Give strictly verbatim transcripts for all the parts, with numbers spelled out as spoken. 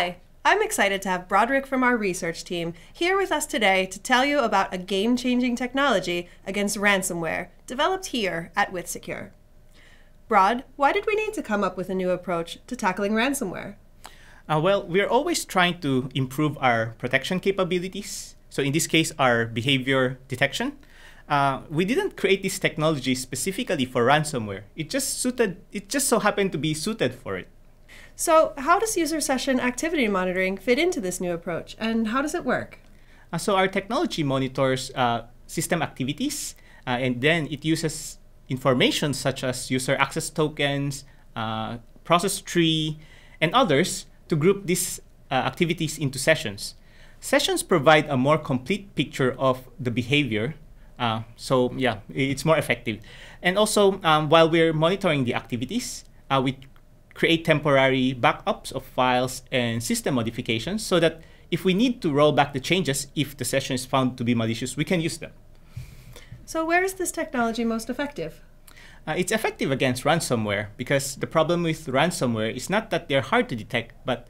Hi, I'm excited to have Broderick from our research team here with us today to tell you about a game-changing technology against ransomware developed here at WithSecure. Brod, why did we need to come up with a new approach to tackling ransomware? Uh, well, we're always trying to improve our protection capabilities. So in this case, our behavior detection. Uh, we didn't create this technology specifically for ransomware. It just suited, it just so happened to be suited for it. So how does user session activity monitoring fit into this new approach, and how does it work? Uh, so our technology monitors uh, system activities, uh, and then it uses information such as user access tokens, uh, process tree, and others to group these uh, activities into sessions. Sessions provide a more complete picture of the behavior. Uh, so yeah, it's more effective. And also, um, while we're monitoring the activities, uh, we create temporary backups of files and system modifications so that if we need to roll back the changes, if the session is found to be malicious, we can use them. So where is this technology most effective? Uh, it's effective against ransomware because the problem with ransomware is not that they're hard to detect, but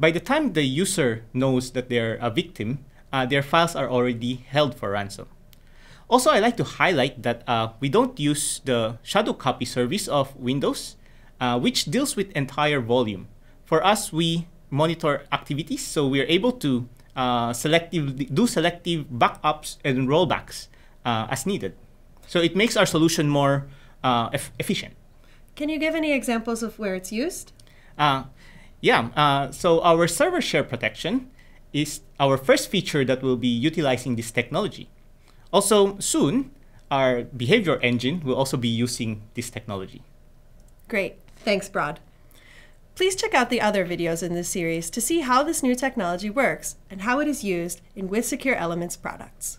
by the time the user knows that they're a victim, uh, their files are already held for ransom. Also, I like to highlight that uh, we don't use the shadow copy service of Windows, uh, which deals with entire volume. For us, we monitor activities, so we're able to uh, selectively do selective backups and rollbacks uh, as needed. So it makes our solution more uh, e- efficient. Can you give any examples of where it's used? Uh, yeah, uh, so our server share protection is our first feature that will be utilizing this technology. Also, soon, our behavior engine will also be using this technology. Great. Thanks, Brod. Please check out the other videos in this series to see how this new technology works and how it is used in WithSecure Elements products.